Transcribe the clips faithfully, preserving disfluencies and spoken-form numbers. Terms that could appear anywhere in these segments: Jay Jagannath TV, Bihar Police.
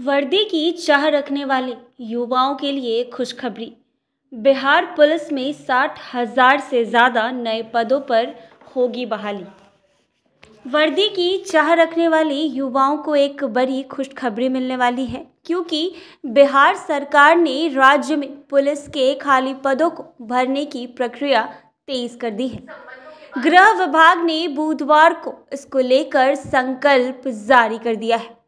वर्दी की चाह रखने वाले युवाओं के लिए खुशखबरी। बिहार पुलिस में साठ हजार से ज़्यादा नए पदों पर होगी बहाली। वर्दी की चाह रखने वाले युवाओं को एक बड़ी खुशखबरी मिलने वाली है, क्योंकि बिहार सरकार ने राज्य में पुलिस के खाली पदों को भरने की प्रक्रिया तेज कर दी है। गृह विभाग ने बुधवार को इसको लेकर संकल्प जारी कर दिया है।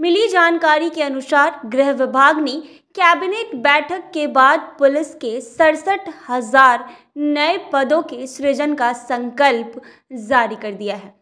मिली जानकारी के अनुसार गृह विभाग ने कैबिनेट बैठक के बाद पुलिस के सड़सठ हजार नए पदों के सृजन का संकल्प जारी कर दिया है।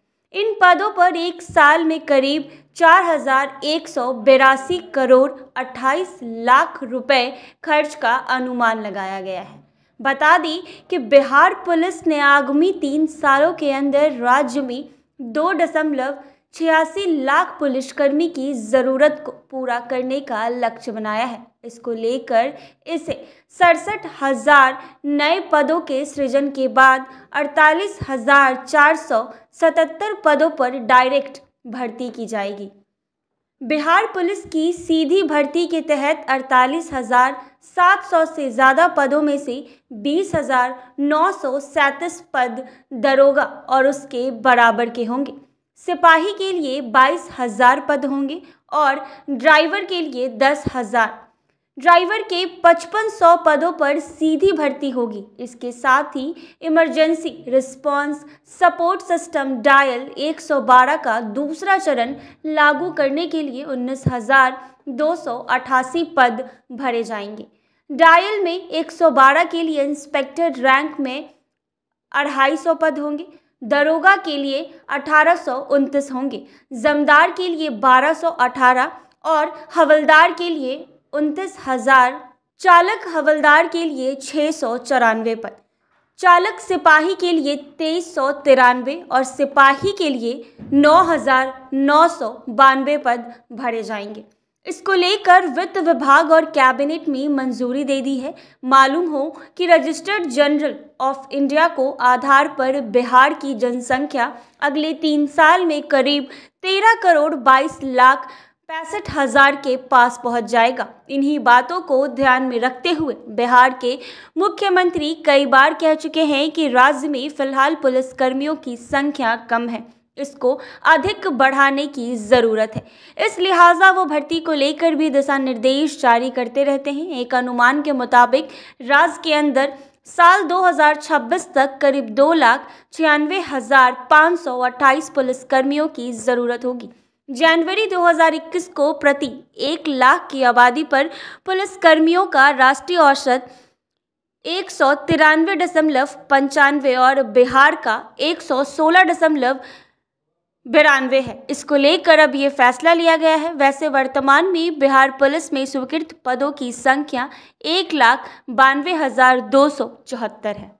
इन पदों पर एक साल में करीब चार हजार एक सौ बेरासी करोड़ अट्ठाईस लाख रुपए खर्च का अनुमान लगाया गया है। बता दें कि बिहार पुलिस ने आगामी तीन सालों के अंदर राज्य में दो दशमलव छियासी लाख पुलिसकर्मी की ज़रूरत को पूरा करने का लक्ष्य बनाया है। इसको लेकर इसे सड़सठ हजार नए पदों के सृजन के बाद अड़तालीस हजार चार सौ सतहत्तर पदों पर डायरेक्ट भर्ती की जाएगी। बिहार पुलिस की सीधी भर्ती के तहत अड़तालीस हजार सात सौ से ज़्यादा पदों में से बीस हजार नौ सौ सैंतीस पद दरोगा और उसके बराबर के होंगे। सिपाही के लिए बाईस हजार पद होंगे और ड्राइवर के लिए दस हजार। ड्राइवर के पचपन सौ पदों पर सीधी भर्ती होगी। इसके साथ ही emergency response support system dial एक सौ बारह का दूसरा चरण लागू करने के लिए उन्नीस हजार दो सौ अठासी पद भरे जाएंगे। डायल में एक सौ बारह के लिए इंस्पेक्टर रैंक में अढ़ाई सौ पद होंगे। दरोगा के लिए अठारह सौ उनतीस होंगे। जमदार के लिए बारह सौ अठारह और हवलदार के लिए उनतीस हजार। चालक हवलदार के लिए छः सौ चौरानवे पद, चालक सिपाही के लिए तेईस सौ तिरानवे और सिपाही के लिए नौ हजार नौ सौ बानवे पद भरे जाएंगे। इसको लेकर वित्त विभाग और कैबिनेट में मंजूरी दे दी है। मालूम हो कि रजिस्टर्ड जनरल ऑफ इंडिया को आधार पर बिहार की जनसंख्या अगले तीन साल में करीब तेरह करोड़ बाईस लाख पैंसठ हजार के पास पहुंच जाएगा। इन्हीं बातों को ध्यान में रखते हुए बिहार के मुख्यमंत्री कई बार कह चुके हैं कि राज्य में फिलहाल पुलिसकर्मियों की संख्या कम है, इसको अधिक बढ़ाने की ज़रूरत है। इस लिहाजा वो भर्ती को लेकर भी दिशा निर्देश जारी करते रहते हैं। एक अनुमान के मुताबिक राज्य के अंदर साल दो हज़ार छब्बीस तक करीब दो लाख छियानवे हजार पाँच सौ अट्ठाईस पुलिसकर्मियों की ज़रूरत होगी। जनवरी दो हज़ार इक्कीस को प्रति एक लाख की आबादी पर पुलिसकर्मियों का राष्ट्रीय औसत एक सौ तिरानवे दशमलव पंचानवे और बिहार का एक सौ सोलह दशमलव बिरानवे है। इसको लेकर अब ये फैसला लिया गया है। वैसे वर्तमान में बिहार पुलिस में स्वीकृत पदों की संख्या एक लाख बानवे हज़ार दो सौ चौहत्तर है।